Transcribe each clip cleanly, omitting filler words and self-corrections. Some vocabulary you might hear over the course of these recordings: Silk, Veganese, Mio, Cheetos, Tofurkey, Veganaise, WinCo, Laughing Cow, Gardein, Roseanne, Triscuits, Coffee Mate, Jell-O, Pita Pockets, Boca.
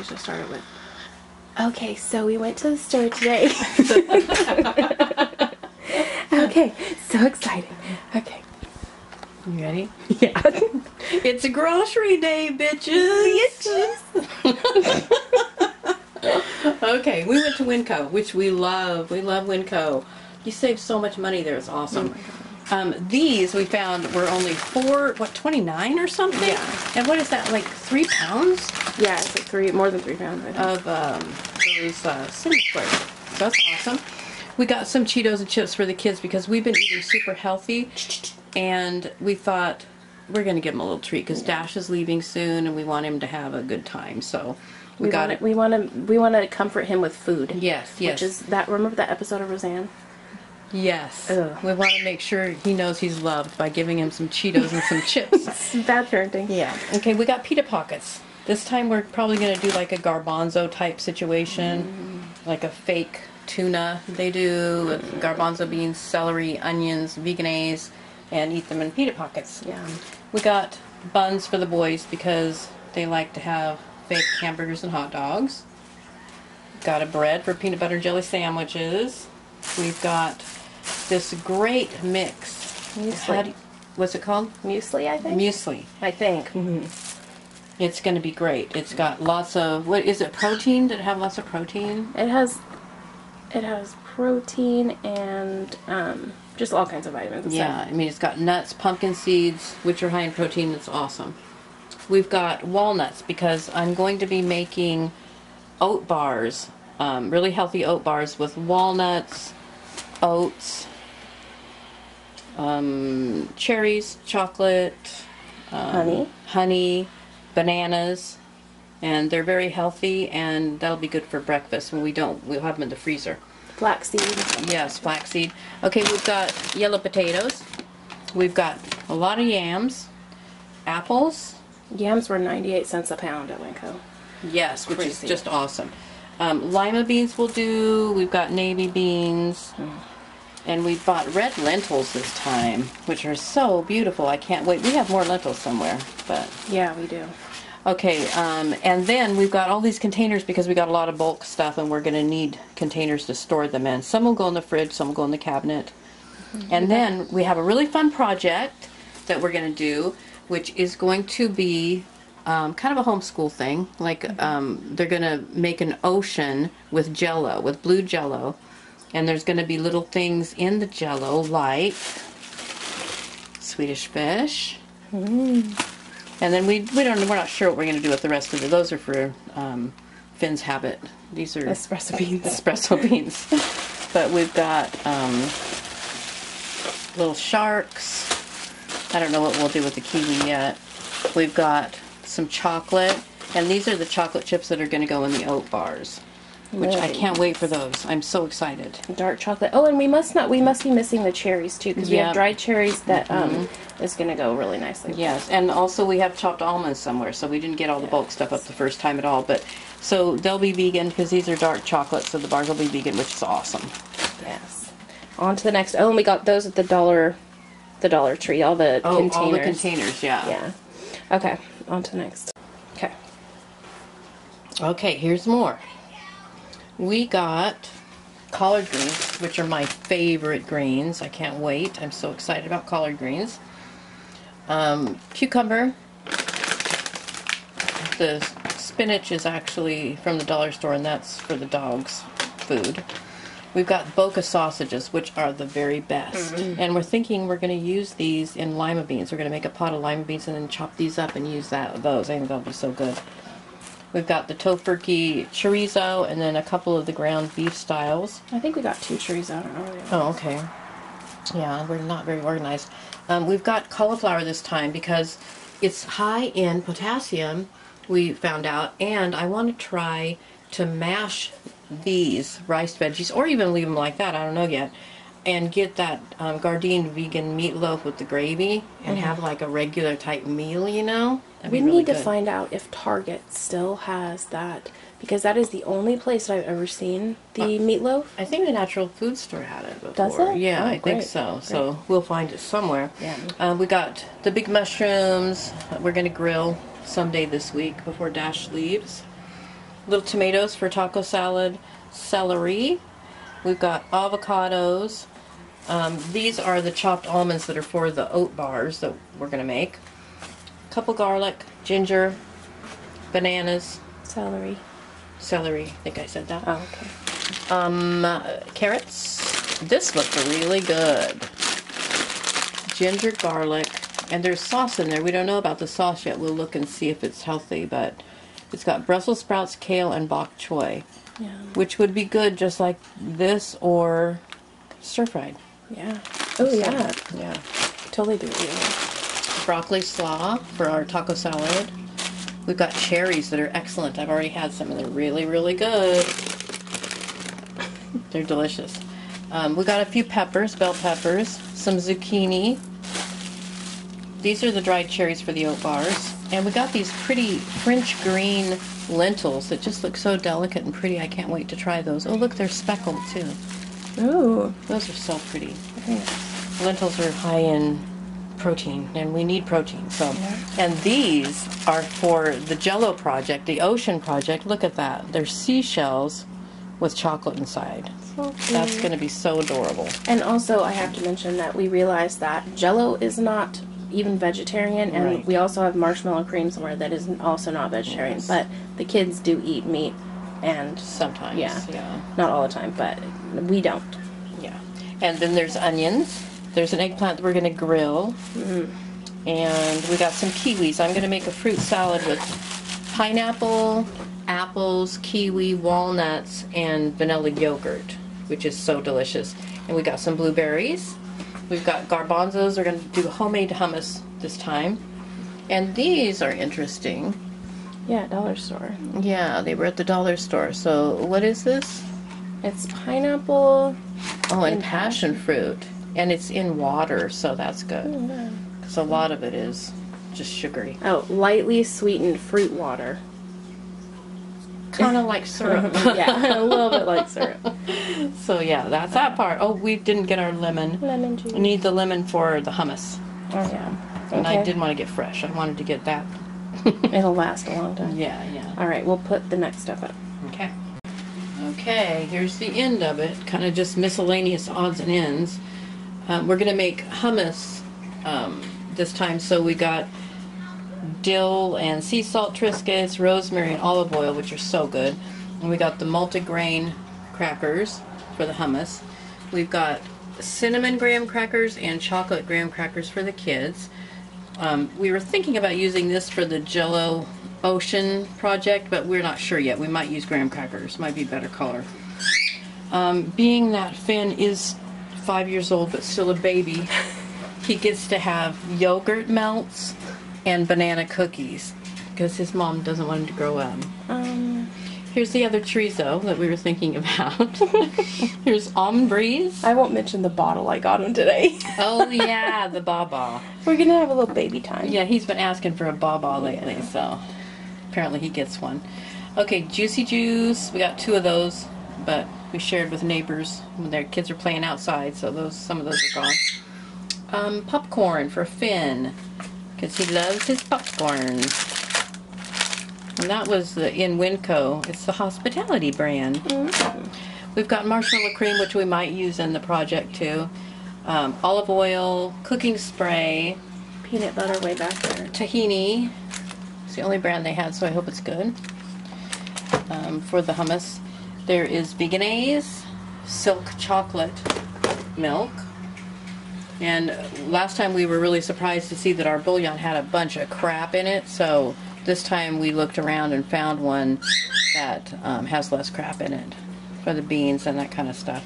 we should have started with. Okay, so we went to the store today. Okay, so excited. Okay. You ready? Yeah. It's a grocery day, bitches. Bitches. Okay, we went to Winco, which we love. We love Winco. You save so much money there. It's awesome. Oh these we found were only $4.29 or something. Yeah. And what is that, like 3 pounds? Yeah, it's like more than three pounds. I think. Of those cinnamon squares. So that's awesome. We got some Cheetos and chips for the kids because we've been eating super healthy, and we thought we're gonna give him a little treat because Dash is leaving soon, and we want him to have a good time. So. We want to comfort him with food. Yes, yes. Which is that. Remember that episode of Roseanne? Yes. Ugh. We want to make sure he knows he's loved by giving him some Cheetos and some chips. Bad parenting. Yeah. Okay, we got Pita Pockets. This time we're probably going to do like a garbanzo type situation, like a fake tuna they do with garbanzo beans, celery, onions, veganaise, and eat them in Pita Pockets. Yeah. We got buns for the boys because they like to have fake hamburgers and hot dogs. Got a bread for peanut butter and jelly sandwiches. We've got this great mix. Muesli. What's it called? Muesli, I think. Muesli. I think. Mm-hmm. It's going to be great. It's got lots of, what is it, protein? Did it have lots of protein? It has protein and just all kinds of vitamins. Yeah, I mean, it's got nuts, pumpkin seeds, which are high in protein. It's awesome. We've got walnuts because I'm going to be making oat bars, really healthy oat bars with walnuts, oats, cherries, chocolate, honey, bananas, and they're very healthy, and that'll be good for breakfast when we'll have them in the freezer. Flaxseed. Yes, flaxseed. Okay, we've got yellow potatoes. We've got a lot of yams, apples. Yams were 98 cents a pound at Winco. Yes, which is just awesome. Lima beans will do. We've got navy beans. And we bought red lentils this time, which are so beautiful. I can't wait. We have more lentils somewhere. But yeah, we do. Okay, and then we've got all these containers because we got a lot of bulk stuff, and we're going to need containers to store them in. Some will go in the fridge, some will go in the cabinet. And then we have a really fun project that we're going to do, which is going to be kind of a homeschool thing. Like they're going to make an ocean with Jell-O, with blue Jell-O, and there's going to be little things in the Jell-O like Swedish fish. And then we're not sure what we're going to do with the rest of it. Those are for Finn's habit. These are espresso beans. Espresso beans. But we've got little sharks. I don't know what we'll do with the kiwi yet. We've got some chocolate, and these are the chocolate chips that are going to go in the oat bars, which I can't wait for those. I'm so excited. Dark chocolate. Oh, and we must be missing the cherries too, because we have dried cherries that is going to go really nicely. Yes, and also we have chopped almonds somewhere, so we didn't get all the bulk stuff up the first time at all. But so they'll be vegan because these are dark chocolate, so the bars will be vegan, which is awesome. Yes. On to the next. Oh, and we got those at the Dollar Tree, all the containers, yeah. Okay, on to the next. Okay, here's more. We got collard greens, which are my favorite greens. I can't wait. I'm so excited about collard greens. Cucumber. The spinach is actually from the dollar store, and that's for the dogs' food. We've got Boca sausages, which are the very best. And we're thinking we're going to use these in lima beans. We're going to make a pot of lima beans and then chop these up and use those. I think that'll be so good. We've got the Tofurkey chorizo and then a couple of the ground beef styles. I think we got two chorizo. I don't know what it is. Oh, okay. Yeah, we're not very organized. We've got cauliflower this time because it's high in potassium, we found out, and I want to try to mash these rice veggies, or even leave them like that, I don't know yet, and get that Gardein vegan meatloaf with the gravy and have like a regular type meal, you know? We really need to find out if Target still has that, because that is the only place that I've ever seen the meatloaf. I think the natural food store had it before. Does it? Yeah, I think so. Great. So we'll find it somewhere. Yeah. We got the big mushrooms. We're going to grill someday this week before Dash leaves. little tomatoes for taco salad, celery. We've got avocados. These are the chopped almonds that are for the oat bars that we're going to make. A couple garlic, ginger, bananas. Celery. Celery. I think I said that. Oh, okay. Carrots. This looks really good. Ginger, garlic, and there's sauce in there. We don't know about the sauce yet. We'll look and see if it's healthy, but it's got Brussels sprouts, kale, and bok choy, yeah, which would be good just like this or stir-fried. Yeah. Oh, yeah. Yeah. Totally do it. Yeah. Broccoli slaw for our taco salad. We've got cherries that are excellent. I've already had some, and they're really, really good. They're delicious. We got a few peppers, bell peppers, some zucchini. These are the dried cherries for the oat bars. And we got these pretty French green lentils that just look so delicate and pretty. I can't wait to try those. Oh, look, they're speckled, too. Ooh. Those are so pretty. Yes. Lentils are high in protein, and we need protein. So, yeah. And these are for the Jell-O project, the ocean project. Look at that. They're seashells with chocolate inside. So that's going to be so adorable. And also, I have to mention that we realized that Jell-O is not even vegetarian, and right, we also have marshmallow cream somewhere that is also not vegetarian. Yes. But the kids do eat meat, and sometimes, yeah, not all the time, but we don't. Yeah. And then there's onions. There's an eggplant that we're going to grill, and we got some kiwis. I'm going to make a fruit salad with pineapple, apples, kiwi, walnuts, and vanilla yogurt, which is so delicious. And we got some blueberries. We've got garbanzos. We're going to do homemade hummus this time. And these are interesting. Yeah, dollar store. Yeah, they were at the dollar store. So what is this? It's pineapple. Oh, and passion fruit. And it's in water, so that's good. Because a lot of it is just sugary. Oh, lightly sweetened fruit water. Kind of like syrup. Yeah, a little bit like syrup. So yeah, that's that part. Oh, we didn't get our lemon. Lemon juice. We need the lemon for the hummus. Oh, yeah. Okay. And I didn't want to get fresh. I wanted to get that. It'll last a long time. Yeah, yeah. All right, we'll put the next stuff up. Okay. Okay, here's the end of it. Kind of just miscellaneous odds and ends. We're going to make hummus this time, so we got dill and sea salt triscuits, rosemary and olive oil, which are so good. And we got the multigrain crackers for the hummus. We've got cinnamon graham crackers and chocolate graham crackers for the kids. We were thinking about using this for the Jell-O Ocean project, but we're not sure yet. We might use graham crackers. Might be a better color. Being that Finn is 5 years old but still a baby, he gets to have yogurt melts and banana cookies because his mom doesn't want him to grow up. Here's the other chorizo that we were thinking about. Here's almond breeze. I won't mention the bottle I got him today. Oh yeah, the baba. We're gonna have a little baby time. Yeah, he's been asking for a baba lately, yeah, so apparently he gets one. Okay, juicy juice. We got two of those, but we shared with neighbors when their kids are playing outside, so those, some of those are gone. Popcorn for Finn, because he loves his popcorn. And that was in Winco. It's the hospitality brand. Mm-hmm. We've got marshmallow cream, which we might use in the project too. Olive oil, cooking spray. Peanut butter way back there. Tahini. It's the only brand they had, so I hope it's good. For the hummus, there is Veganese, Silk chocolate milk. And last time we were really surprised to see that our bouillon had a bunch of crap in it, so this time we looked around and found one that has less crap in it for the beans and that kind of stuff.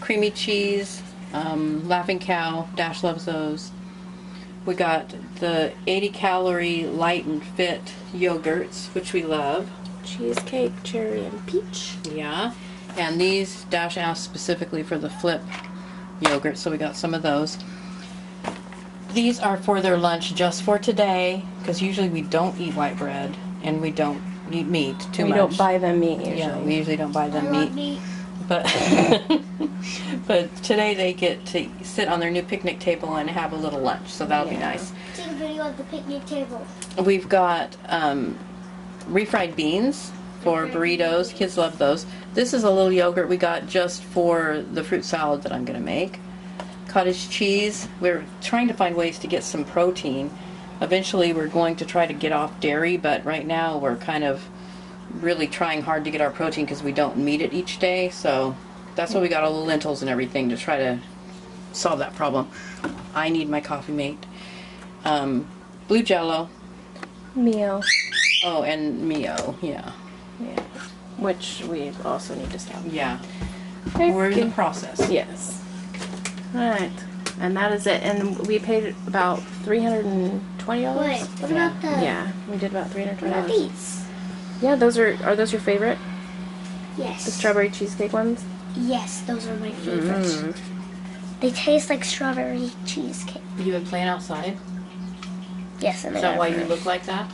Creamy cheese, Laughing Cow, Dash loves those. We got the 80-calorie light and fit yogurts, which we love. Cheesecake, cherry, and peach. Yeah, and these Dash asked specifically for the flip yogurt, so we got some of those. These are for their lunch just for today, because usually we don't eat white bread and we don't eat meat too much. We don't buy them meat usually. Yeah, we usually don't buy them meat. But but today they get to sit on their new picnic table and have a little lunch, so that'll be nice. Take a video of the picnic table. We've got refried beans for burritos. Kids love those. This is a little yogurt we got just for the fruit salad that I'm going to make. Cottage cheese. We're trying to find ways to get some protein. Eventually we're going to try to get off dairy, but right now we're kind of really trying hard to get our protein because we don't need it each day. So that's why we got all the lentils and everything to try to solve that problem. I need my Coffee Mate. Blue Jell-O. Mio. Oh, and Mio, yeah. Yeah. Which we also need to stop. Yeah. We're in the process. Yes. Alright. And that is it. And we paid about $320. What about that? Yeah, we did about $320. What about these? Yeah, those are those your favorite? Yes. The strawberry cheesecake ones? Yes, those are my favorites. They taste like strawberry cheesecake. You've been playing outside? Yes, and is that why you look like that?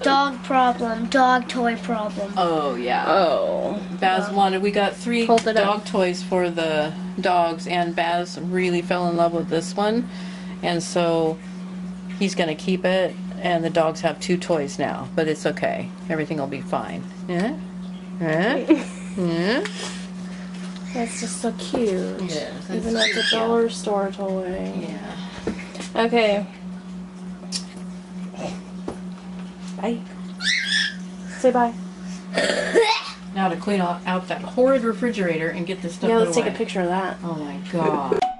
Dog problem. Dog toy problem. Oh, yeah. Oh. Baz wanted, we got 3 dog toys for the dogs, and Baz really fell in love with this one. And so he's going to keep it, and the dogs have 2 toys now. But it's okay. Everything will be fine. Yeah? Yeah? Yeah? That's just so cute. Yeah, even at the dollar store toy. Yeah. Okay. Bye. Say bye. Now to clean out that horrid refrigerator and get this stuff away. Yeah, let's take a picture of that. Oh my god.